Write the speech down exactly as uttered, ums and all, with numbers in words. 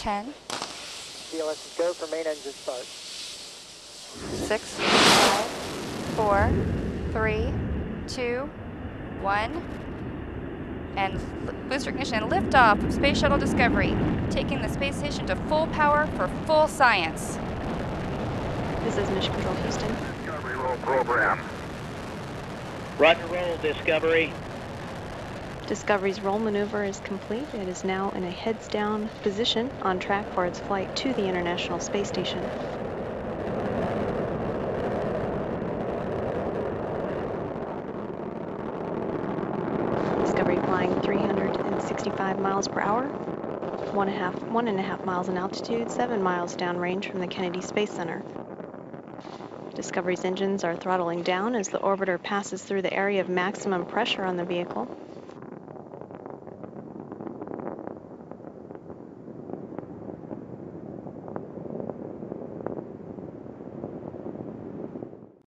ten. D L S go for main engine start. Six, five, four, three, two, one. And booster ignition and liftoff of Space Shuttle Discovery, taking the space station to full power for full science. This is Mission Control Houston. Discovery roll program. Roger, roll Discovery. Discovery's roll maneuver is complete. It is now in a heads down position on track for its flight to the International Space Station. Discovery flying three hundred sixty-five miles per hour, one and a half, one and a half miles in altitude, seven miles downrange from the Kennedy Space Center. Discovery's engines are throttling down as the orbiter passes through the area of maximum pressure on the vehicle.